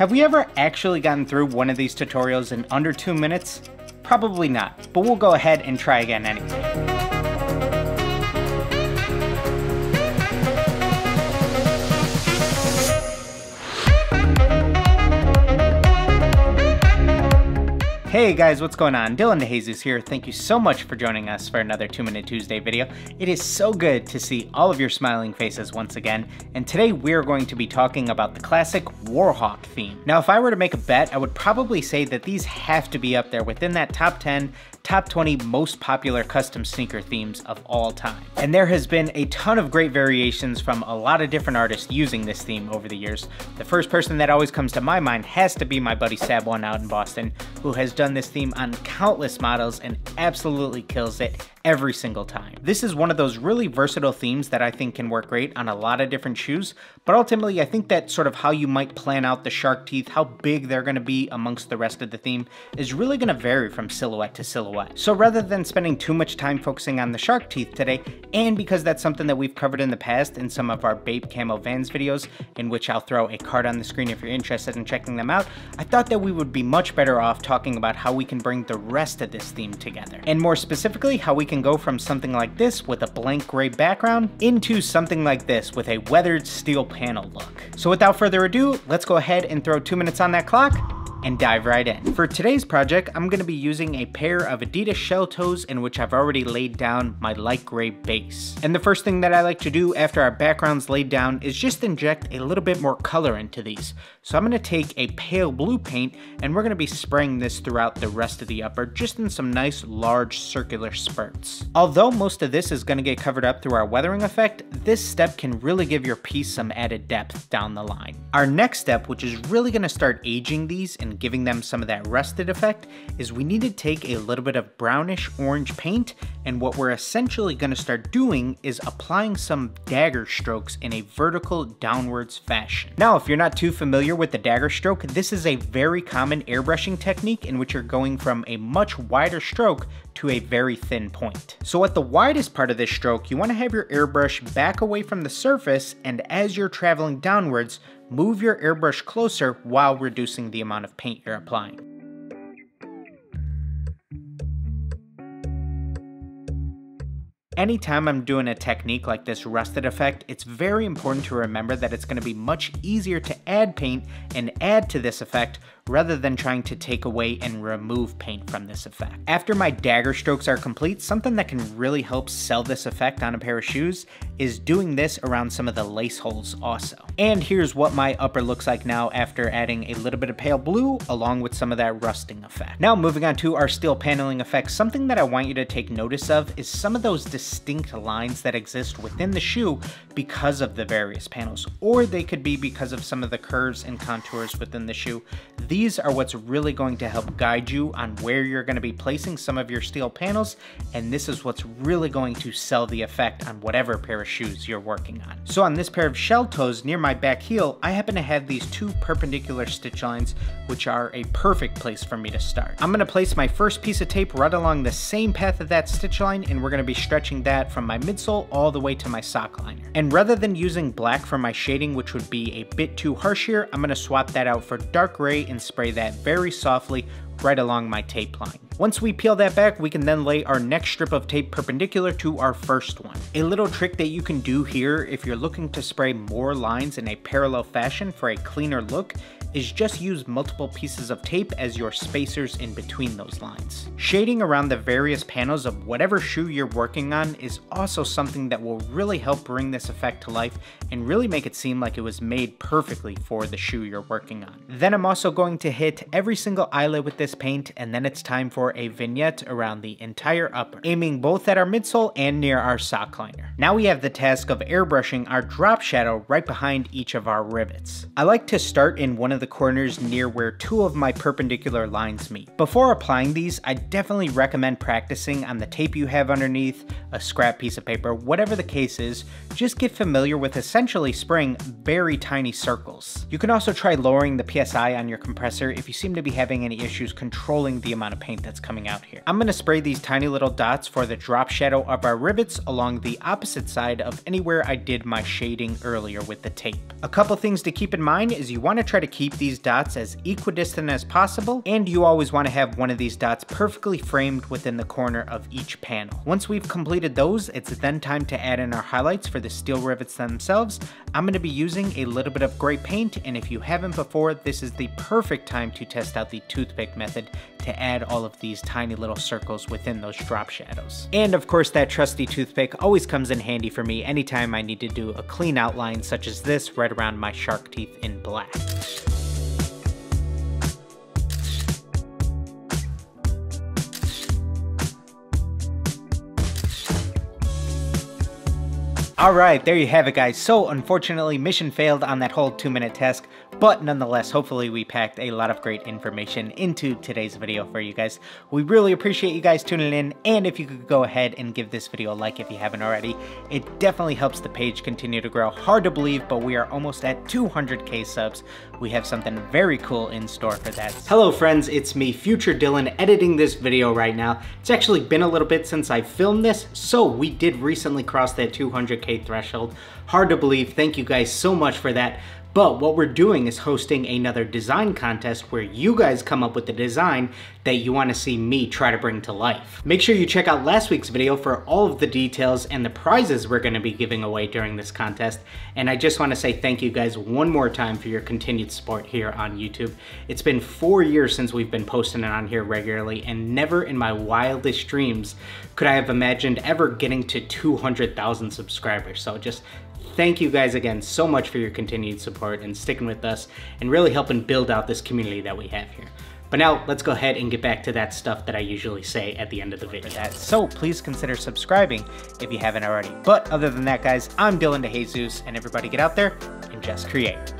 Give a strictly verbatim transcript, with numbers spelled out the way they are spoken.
Have we ever actually gotten through one of these tutorials in under two minutes? Probably not, but we'll go ahead and try again anyway. Hey guys, what's going on? Dylan DeJesus here. Thank you so much for joining us for another two minute Tuesday video. It is so good to see all of your smiling faces once again, and today we're going to be talking about the classic Warhawk theme. Now, if I were to make a bet, I would probably say that these have to be up there within that top ten, top twenty most popular custom sneaker themes of all time. And there has been a ton of great variations from a lot of different artists using this theme over the years. The first person that always comes to my mind has to be my buddy Sab One out in Boston, who has done this theme on countless models and absolutely kills it every single time. This is one of those really versatile themes that I think can work great on a lot of different shoes, but ultimately I think that sort of how you might plan out the shark teeth, how big they're gonna be amongst the rest of the theme, is really gonna vary from silhouette to silhouette. So rather than spending too much time focusing on the shark teeth today, and because that's something that we've covered in the past in some of our Bape Camo Vans videos, in which I'll throw a card on the screen if you're interested in checking them out, I thought that we would be much better off talking about how we can bring the rest of this theme together. And more specifically, how we can go from something like this with a blank gray background into something like this with a weathered steel panel look. So without further ado, let's go ahead and throw two minutes on that clock and dive right in. For today's project, I'm gonna be using a pair of Adidas shell toes in which I've already laid down my light gray base. And the first thing that I like to do after our background's laid down is just inject a little bit more color into these. So I'm gonna take a pale blue paint and we're gonna be spraying this throughout the rest of the upper, just in some nice large circular spurts. Although most of this is gonna get covered up through our weathering effect, this step can really give your piece some added depth down the line. Our next step, which is really gonna start aging these and giving them some of that rusted effect, is we need to take a little bit of brownish orange paint, and what we're essentially going to start doing is applying some dagger strokes in a vertical downwards fashion. Now, if you're not too familiar with the dagger stroke, this is a very common airbrushing technique in which you're going from a much wider stroke to a very thin point. So at the widest part of this stroke, you want to have your airbrush back away from the surface, and as you're traveling downwards, move your airbrush closer while reducing the amount of paint you're applying. Anytime I'm doing a technique like this rusted effect, it's very important to remember that it's going to be much easier to add paint and add to this effect rather than trying to take away and remove paint from this effect. After my dagger strokes are complete, something that can really help sell this effect on a pair of shoes is doing this around some of the lace holes also. And here's what my upper looks like now after adding a little bit of pale blue along with some of that rusting effect. Now moving on to our steel paneling effect, something that I want you to take notice of is some of those distinct lines that exist within the shoe because of the various panels, or they could be because of some of the curves and contours within the shoe. These These are what's really going to help guide you on where you're going to be placing some of your steel panels, and this is what's really going to sell the effect on whatever pair of shoes you're working on. So on this pair of shell toes near my back heel, I happen to have these two perpendicular stitch lines, which are a perfect place for me to start. I'm going to place my first piece of tape right along the same path of that stitch line, and we're going to be stretching that from my midsole all the way to my sock liner. And rather than using black for my shading, which would be a bit too harsh here, I'm going to swap that out for dark gray and spray that very softly right along my tape line. Once we peel that back, we can then lay our next strip of tape perpendicular to our first one. A little trick that you can do here if you're looking to spray more lines in a parallel fashion for a cleaner look is just use multiple pieces of tape as your spacers in between those lines. Shading around the various panels of whatever shoe you're working on is also something that will really help bring this effect to life and really make it seem like it was made perfectly for the shoe you're working on. Then I'm also going to hit every single eyelet with this paint, and then it's time for a vignette around the entire upper, aiming both at our midsole and near our sock liner. Now we have the task of airbrushing our drop shadow right behind each of our rivets. I like to start in one of the corners near where two of my perpendicular lines meet. Before applying these, I definitely recommend practicing on the tape you have underneath, a scrap piece of paper, whatever the case is. Just get familiar with essentially spraying very tiny circles. You can also try lowering the P S I on your compressor if you seem to be having any issues controlling the amount of paint that's coming out here. I'm going to spray these tiny little dots for the drop shadow of our rivets along the opposite side of anywhere I did my shading earlier with the tape. A couple things to keep in mind is you want to try to keep keep these dots as equidistant as possible, and you always want to have one of these dots perfectly framed within the corner of each panel. Once we've completed those, it's then time to add in our highlights for the steel rivets themselves. I'm going to be using a little bit of gray paint, and if you haven't before, this is the perfect time to test out the toothpick method to add all of these tiny little circles within those drop shadows. And of course, that trusty toothpick always comes in handy for me anytime I need to do a clean outline such as this right around my shark teeth in black. All right, there you have it, guys. So unfortunately, mission failed on that whole two minute task, but nonetheless, hopefully we packed a lot of great information into today's video for you guys. We really appreciate you guys tuning in, and if you could go ahead and give this video a like if you haven't already, it definitely helps the page continue to grow. Hard to believe, but we are almost at two hundred K subs. We have something very cool in store for that. Hello friends, it's me, Future Dylan, editing this video right now. It's actually been a little bit since I filmed this, so we did recently cross that two hundred K threshold. Hard to believe. Thank you guys so much for that. But what we're doing is hosting another design contest where you guys come up with the design that you want to see me try to bring to life. Make sure you check out last week's video for all of the details and the prizes we're going to be giving away during this contest. And I just want to say thank you guys one more time for your continued support here on YouTube. It's been four years since we've been posting it on here regularly, and never in my wildest dreams could I have imagined ever getting to two hundred thousand subscribers. So just thank you guys again so much for your continued support and sticking with us and really helping build out this community that we have here. But now let's go ahead and get back to that stuff that I usually say at the end of the video. So please consider subscribing if you haven't already. But other than that, guys, I'm Dylan DeJesus, and everybody get out there and just create.